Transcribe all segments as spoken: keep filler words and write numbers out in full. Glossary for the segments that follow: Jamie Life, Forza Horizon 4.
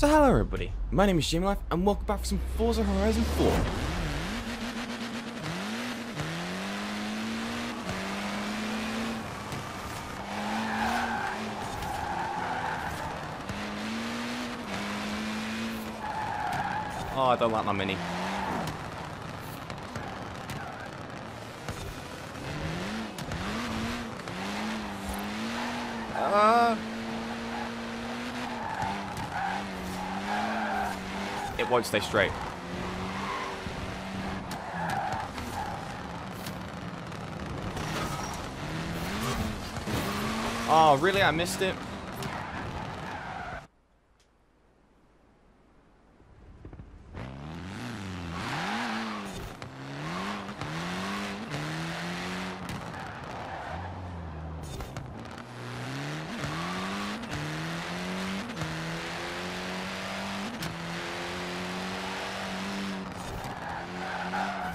So hello everybody, my name is Jamie Life and welcome back for some Forza Horizon four. Oh, I don't like my Mini. Uh... It won't stay straight. Oh, really? I missed it.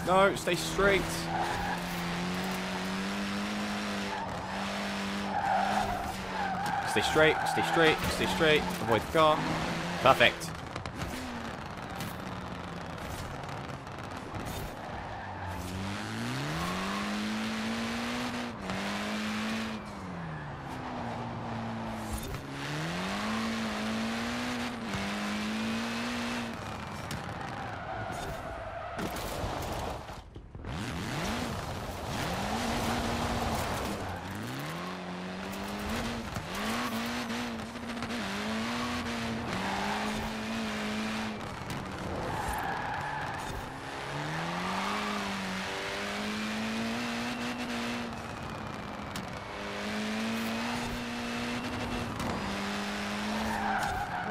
No, stay straight. Stay straight, stay straight, stay straight. Avoid the car. Perfect.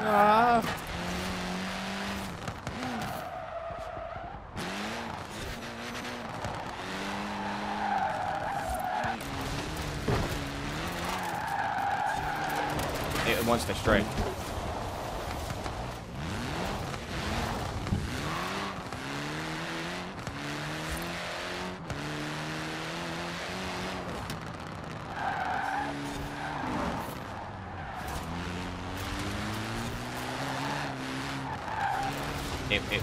Ah. It wants to straight. It, it.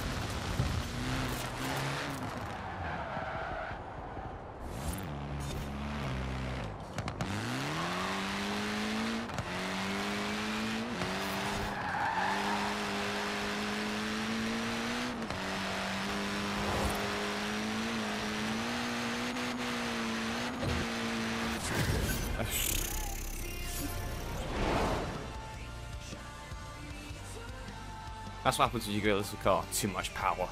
That's what happens when you go to this car, too much power.